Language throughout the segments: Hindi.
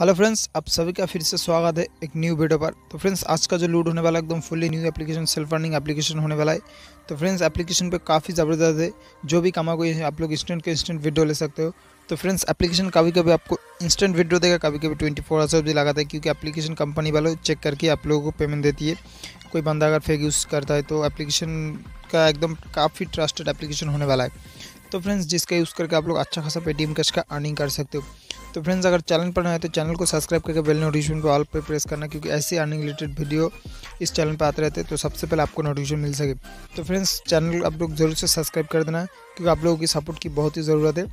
हेलो फ्रेंड्स, आप सभी का फिर से स्वागत है एक न्यू वीडियो पर। तो फ्रेंड्स, आज का जो लूड होने वाला एकदम fully new application self earning application होने वाला है। तो फ्रेंड्स, एप्लीकेशन पे काफ़ी ज़बरदस्त है, जो भी कामा को आप लोग इंस्टेंट के इंस्टेंट वीडियो ले सकते हो। तो फ्रेंड्स, एप्लीकेशन कभी कभी आपको इंस्टेंट वीडियो देगा, कभी कभी 24 आवर्स भी लगाता है, क्योंकि एप्लीकेशन कंपनी वालों चेक करके आप लोगों को पेमेंट देती है। कोई बंदा अगर फेक यूज़ करता है तो एप्लीकेशन का एकदम काफ़ी ट्रस्टेड एप्लीकेशन होने वाला है। तो फ्रेंड्स, जिसका यूज़ करके आप लोग अच्छा खासा पेटीएम कैश का अर्निंग कर सकते हो। तो फ्रेंड्स, अगर चैनल पर नए हो तो चैनल को सब्सक्राइब करके बेल नोटिफिकेशन को ऑल पर प्रेस करना, क्योंकि ऐसे अर्निंग रिलेटेड वीडियो इस चैनल पर आते रहते हैं, तो सबसे पहले आपको नोटिफिकेशन मिल सके। तो फ्रेंड्स, चैनल आप लोग ज़रूर से सब्सक्राइब कर देना, क्योंकि आप लोगों की सपोर्ट की बहुत ही ज़रूरत है।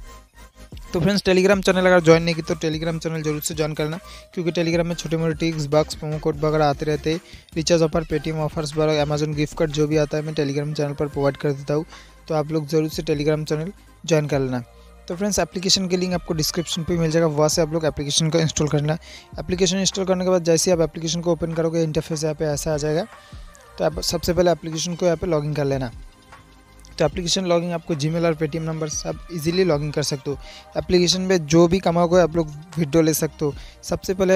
तो फ्रेंड्स, टेलीग्राम चैनल अगर ज्वाइन नहीं की तो टेलीग्राम चैनल जरूर से ज्वाइन करना, क्योंकि टेलीग्राम में छोटे मोटे टिक्स बक्स प्रोमो कोड वगैरह आते रहते हैं। रिचार्ज ऑफर, पेटीएम ऑफर्स वगैरह, अमेजन गिफ्ट कार्ड जो भी आता है मैं टेलीग्राम चैनल पर प्रोवाइड कर देता हूँ। तो आप लोग जरूर से टेलीग्राम चैनल ज्वाइन कर लेना। तो फ्रेंड्स, एप्लीकेशन के लिंक आपको डिस्क्रिप्शन पे मिल जाएगा, वहाँ से आप लोग एप्लीकेशन को इंस्टॉल करना। एप्लीकेशन इंस्टॉल करने के बाद जैसे आप एप्लीकेशन को ओपन करोगे, इंटरफेस यहाँ पे ऐसा आ जाएगा। तो आप सबसे पहले एप्लीकेशन को यहाँ पे लॉगिन कर लेना। तो एप्लीकेशन लॉगिंग आपको जीमेल और पेटीएम नंबर से आप इजीली लॉगिंग कर सकते हो। एप्लीकेशन में जो भी कमाओगे आप लोग वीडियो ले सकते हो। सबसे पहले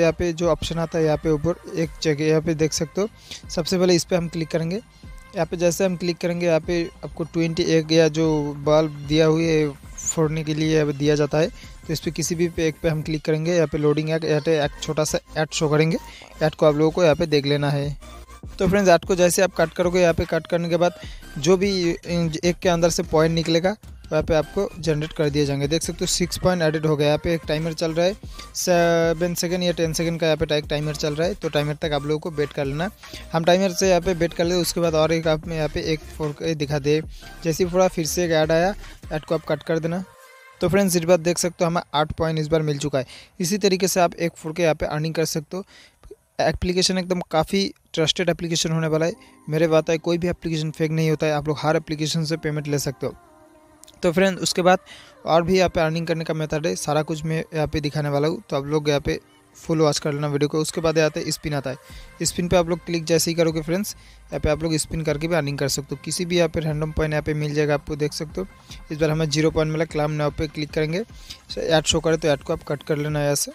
यहाँ पे जो ऑप्शन आता है, यहाँ पे ऊपर एक जगह यहाँ पे देख सकते हो। सबसे पहले इस पर हम क्लिक करेंगे। यहाँ पे जैसे हम क्लिक करेंगे, यहाँ पे आपको 21 या जो बल्ब दिया हुए फोड़ने के लिए दिया जाता है, तो इस पर किसी भी एक पे हम क्लिक करेंगे। यहाँ पे लोडिंग ऐड, यहाँ पे एक छोटा सा ऐड शो करेंगे। ऐड को आप लोगों को यहाँ पे देख लेना है। तो फ्रेंड्स, ऐड को जैसे आप कट करोगे, यहाँ पे कट करने के बाद जो भी एक के अंदर से पॉइंट निकलेगा वहाँ पे आपको जनरेट कर दिए जाएंगे। देख सकते हो 6 पॉइंट एडिट हो गया। यहाँ पे एक टाइमर चल रहा है, 7 सेकंड या 10 सेकंड का यहाँ पे एक टाइमर चल रहा है। तो टाइमर तक आप लोगों को वेट कर लेना। हम टाइमर से यहाँ पे वेट कर ले, उसके बाद और एक आप में यहाँ पे एक फोड़ दिखा दे। जैसे ही थोड़ा फिर से एक ऐड आया, ऐड को आप कट कर देना। तो फ्रेंड्स, इस बार देख सकते हो हमें 8 पॉइंट इस बार मिल चुका है। इसी तरीके से आप एक फोड़ के यहाँ पे अर्निंग कर सकते हो। एप्लीकेशन एकदम काफ़ी ट्रस्टेड एप्लीकेशन होने वाला है। मेरे बात है, कोई भी एप्लीकेशन फेक नहीं होता है, आप लोग हर एप्लीकेशन से पेमेंट ले सकते हो। तो फ्रेंड्स, उसके बाद और भी यहाँ पे अर्निंग करने का मेथड है, सारा कुछ मैं यहाँ पे दिखाने वाला हूँ। तो आप लोग यहाँ पे फुल वॉच कर लेना वीडियो को। उसके बाद आता है स्पिन, आता है स्पिन पे आप लोग क्लिक जैसे ही करोगे फ्रेंड्स, यहाँ पे आप लोग स्पिन करके भी अर्निंग कर सकते हो। किसी भी यहाँ पे रैंडम पॉइंट यहाँ पे मिल जाएगा आपको। देख सकते हो इस बार हमें 0 पॉइंट मिला। क्लाम नाउ पे क्लिक करेंगे, ऐड शो करे तो ऐड को आप कट कर लेना यहाँ से।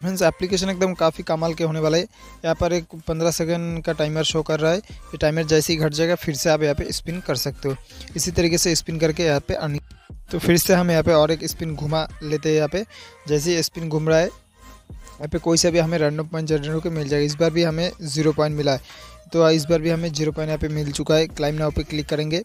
फ्रेंड्स, एप्लीकेशन एकदम काफ़ी कमाल के होने वाला है। यहाँ पर एक 15 सेकंड का टाइमर शो कर रहा है। ये टाइमर जैसे ही घट जाएगा फिर से आप यहाँ पे स्पिन कर सकते हो। इसी तरीके से स्पिन करके यहाँ पे अर्निंग। तो फिर से हम यहाँ पे और एक स्पिन घुमा लेते हैं। यहाँ पे जैसे ही स्पिन घूम रहा है, यहाँ पे कोई सा भी हमें रैंडम पॉइंट जनरेट होकर मिल जाएगा। इस बार भी हमें 0 पॉइंट मिला है, तो इस बार भी हमें 0 पॉइंट यहाँ पे मिल चुका है। क्लाइम नाउ पे क्लिक करेंगे,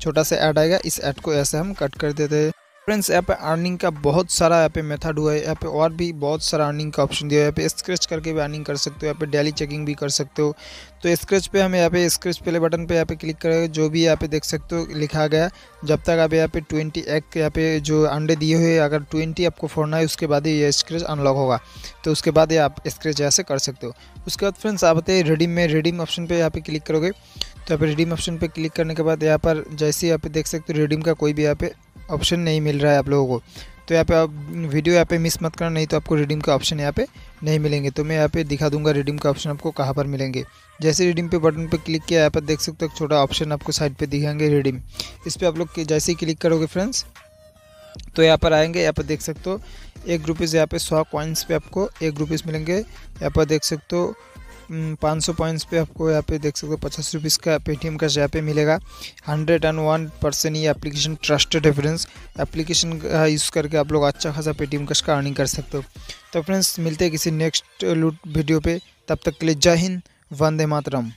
छोटा सा ऐड आएगा, इस ऐड को ऐसे हम कट कर देते हैं। फ्रेंड्स, यहाँ पे अर्निंग का बहुत सारा यहाँ पे मेथड हुआ है। यहाँ पे और भी बहुत सारा अर्निंग का ऑप्शन दिया है। यहाँ पे स्क्रैच करके भी अर्निंग कर सकते हो। यहाँ पे डेली चेकिंग भी कर सकते हो। तो स्क्रैच पे हम यहाँ पे स्क्रैच प्ले बटन पे यहाँ पे क्लिक करेंगे। जो भी यहाँ पे देख सकते हो लिखा गया, जब तक आप यहाँ पे 20 एग यहाँ पे जो अंडे दिए हुए, अगर 20 आपको फोड़ना है, उसके बाद ये स्क्रैच अनलॉक होगा। तो उसके बाद ये आप स्क्रैच यहाँ से कर सकते हो। उसके बाद फ्रेंड्स, आप बताइए रिडीम में, रिडीम ऑप्शन पर यहाँ पे क्लिक करोगे। तो यहाँ पे रिडीम ऑप्शन पर क्लिक करने के बाद यहाँ पर जैसे यहाँ पे देख सकते हो रिडीम का कोई भी यहाँ पे ऑप्शन नहीं मिल रहा है आप लोगों को। तो यहाँ पे आप वीडियो यहाँ पे मिस मत करना, नहीं तो आपको रिडीम का ऑप्शन यहाँ पे नहीं मिलेंगे। तो मैं यहाँ पे दिखा दूंगा रिडीम का ऑप्शन आपको कहाँ पर मिलेंगे। जैसे रिडीम पे बटन पे क्लिक किया, यहाँ पर देख सकते हो छोटा ऑप्शन आपको साइड पे दिखाएंगे रिडीम। इस पर आप लोग जैसे ही क्लिक करोगे फ्रेंड्स, तो यहाँ पर आएंगे। यहाँ पर देख सकते हो 1 रुपीज़ यहाँ पे 100 कॉइन्स पे आपको 1 रुपीज़ मिलेंगे। यहाँ पर देख सकते हो 500 पॉइंट्स पे आपको यहाँ पे देख सकते हो 50 रुपीज़ का पेटीएम कैश यहाँ पे मिलेगा। 101% ये एप्लीकेशन ट्रस्टेड है फ्रेंड्स। एप्लीकेशन का यूज़ करके आप लोग अच्छा खासा पेटीएम कैश का अर्निंग कर सकते हो। तो फ्रेंड्स, मिलते हैं किसी नेक्स्ट लूट वीडियो पे। तब तक के लिए जय हिंद, वंदे मातरम।